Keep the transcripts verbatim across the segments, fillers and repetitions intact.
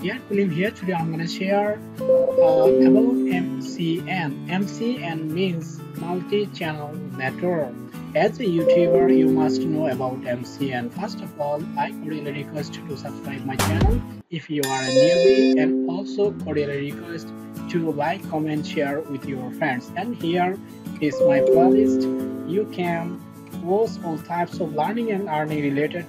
Indian film here. Today I'm gonna share uh, about M C N. M C N means multi-channel network. As a YouTuber, you must know about M C N. First of all, I cordially request you to subscribe my channel if you are a newbie, and also cordially request to like, comment, share with your friends. And here is my playlist. You can post all types of learning and earning related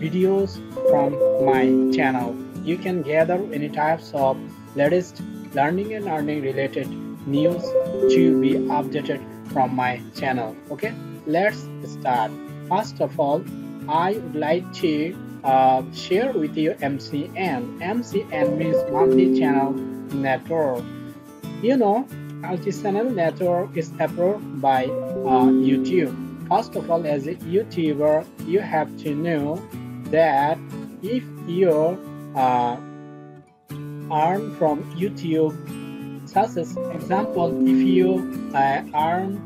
videos from my channel. You can gather any types of latest learning and earning related news to be updated from my channel. Okay, let's start. First of all, I would like to uh, share with you M C N. M C N means multi-channel network. You know, multi-channel network is approved by uh, YouTube. First of all, as a YouTuber, you have to know that if you uh, earn from YouTube, such as example, if you uh, earn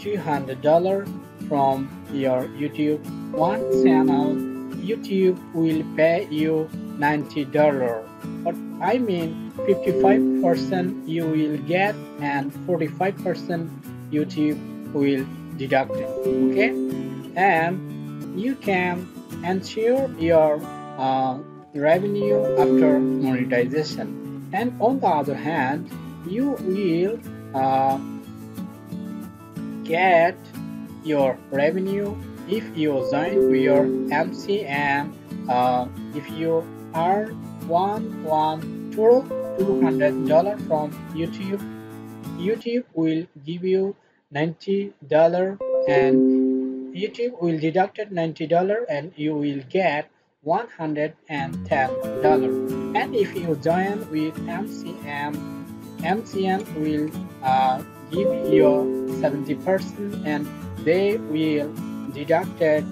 two hundred dollars from your YouTube one channel, YouTube will pay you ninety dollars. But I mean, fifty-five percent you will get and forty-five percent YouTube will deduct it. Okay, and you can ensure your uh, revenue after monetization. And on the other hand, you will uh, get your revenue if you join your M C N. Uh, if you earn one one total two hundred dollar from YouTube, YouTube will give you ninety dollar and YouTube will deduct it ninety dollar, and you will get one hundred and ten dollar. And if you join with M C N, M C N will uh, give you seventy percent and they will deduct it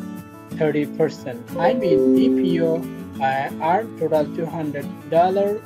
thirty percent. I mean, if you uh, earn total two hundred dollars,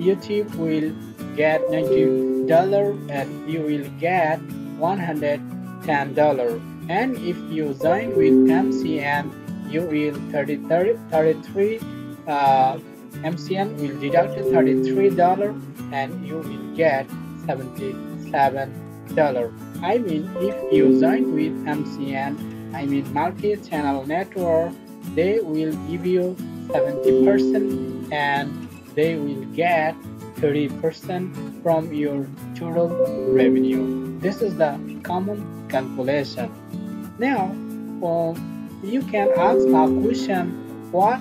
YouTube will get ninety dollars and you will get one hundred ten dollars. And if you join with M C N, you will thirty, thirty, thirty-three uh, M C N will deduct thirty-three dollars and you will get seventy-seven dollars. I mean, if you join with M C N, I mean multi-channel network, they will give you seventy percent and they will get thirty percent from your total revenue. This is the common calculation. Now, well, you can ask a question: what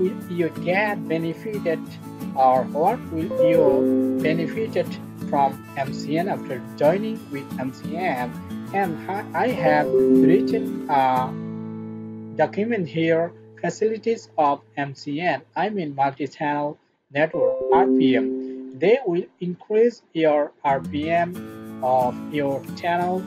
will you get benefited, or what will you benefited from M C N after joining with M C N? And I have written a document here, facilities of M C N, I mean multi-channel network, R P M. They will increase your R P M of your channel.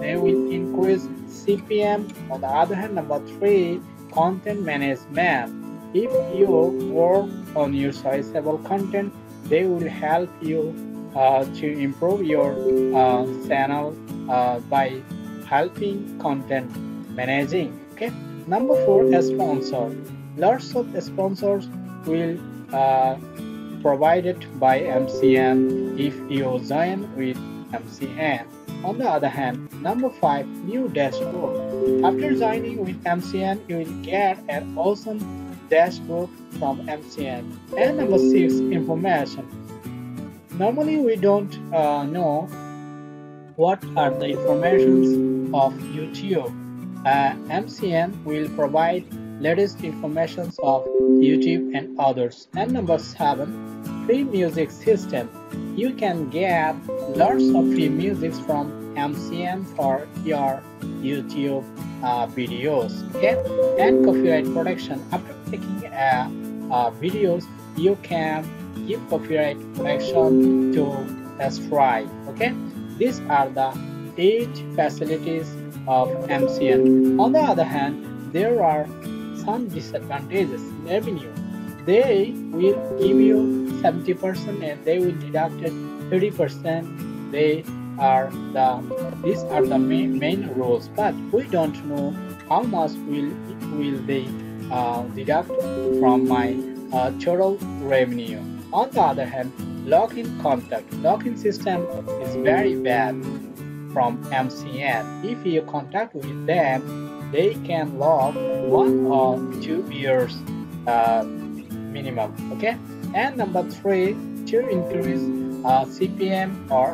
They will increase C P M. On the other hand, number three, content management. If you work on your sizable content, they will help you Uh, to improve your uh, channel uh, by helping content managing. Okay, number four, a sponsor. Lots of sponsors will uh, provided by M C N if you join with M C N. On the other hand, number five, new dashboard. After joining with M C N, you will get an awesome dashboard from M C N. And number six, information. Normally we don't uh, know what are the informations of YouTube. Uh, M C N will provide latest informations of YouTube and others. And number seven, free music system. You can get lots of free music from M C N for your YouTube uh, videos. Okay, and copyright protection. After taking uh, uh, videos, you can give copyright protection to Stripe. Okay, these are the eight facilities of M C N. On the other hand, there are some disadvantages. Revenue, they will give you seventy percent and they will deduct it thirty percent. They are the these are the main, main rules, but we don't know how much will will they uh, deduct from my or total revenue. On the other hand, login contact login system is very bad from M C N. If you contact with them, they can log one or two years uh, minimum. Okay. And number three, to increase uh, C P M or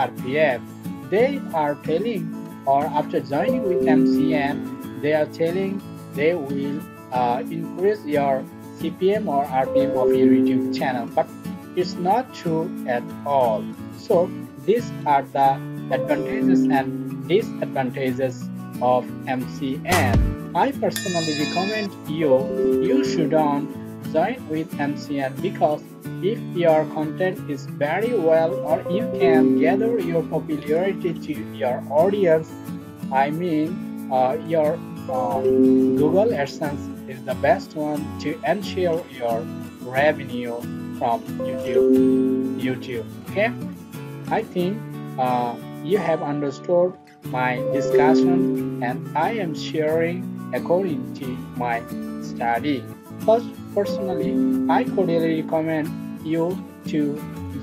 R P M, they are telling, or after joining with M C N, they are telling they will uh, increase your C P M or R P M of your YouTube channel, but it's not true at all. So these are the advantages and disadvantages of M C N. I personally recommend you, you shouldn't join with M C N, because if your content is very well, or you can gather your popularity to your audience, I mean uh, your uh, Google Adsense is the best one to ensure your revenue from YouTube. YouTube. Okay, I think uh, you have understood my discussion, and I am sharing according to my study. First, personally, I cordially recommend you to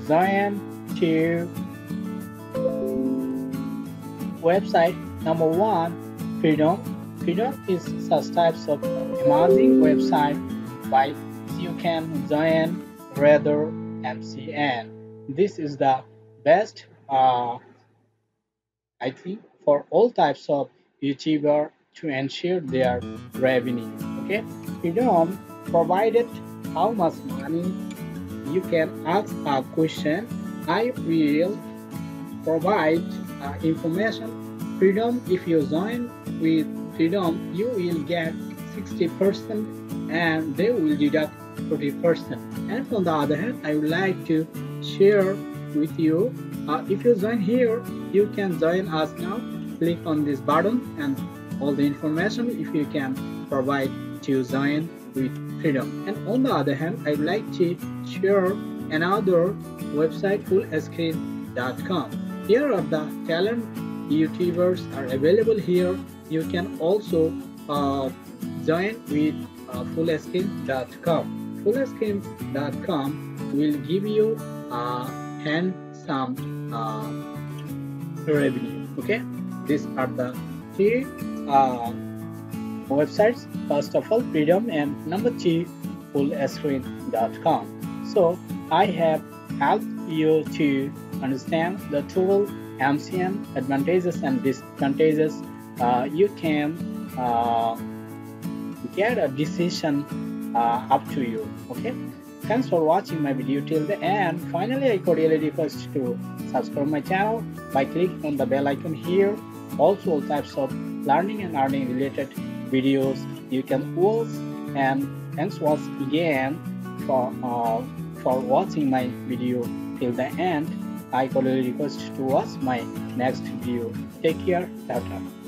join to website number one, Freedom. Freedom is such types of amazing website by you can join rather M C N. This is the best, uh, I think, for all types of YouTuber to ensure their revenue. Okay, Freedom provided how much money you can ask a question. I will provide uh, information. Freedom, if you join with Freedom, you will get sixty percent and they will deduct forty percent. And on the other hand, I would like to share with you, uh, if you join here, you can join us now. Click on this button and all the information if you can provide to join with Freedom. And on the other hand, I'd like to share another website, full screen dot com. Here are the talent YouTubers are available here. You can also uh, join with uh, full screen dot com. full screen dot com will give you uh, handsome uh, revenue. Okay, these are the three uh, websites. First of all, Freedom, and number two, full screen dot com. So I have helped you to understand the total M C N advantages and disadvantages. Uh, you can uh, get a decision uh, up to you. Okay, thanks for watching my video till the end. Finally, I cordially request to subscribe my channel by clicking on the bell icon here. Also, all types of learning and earning related videos you can watch. And thanks once again for uh, for watching my video till the end. I cordially request to watch my next video. Take care, tata.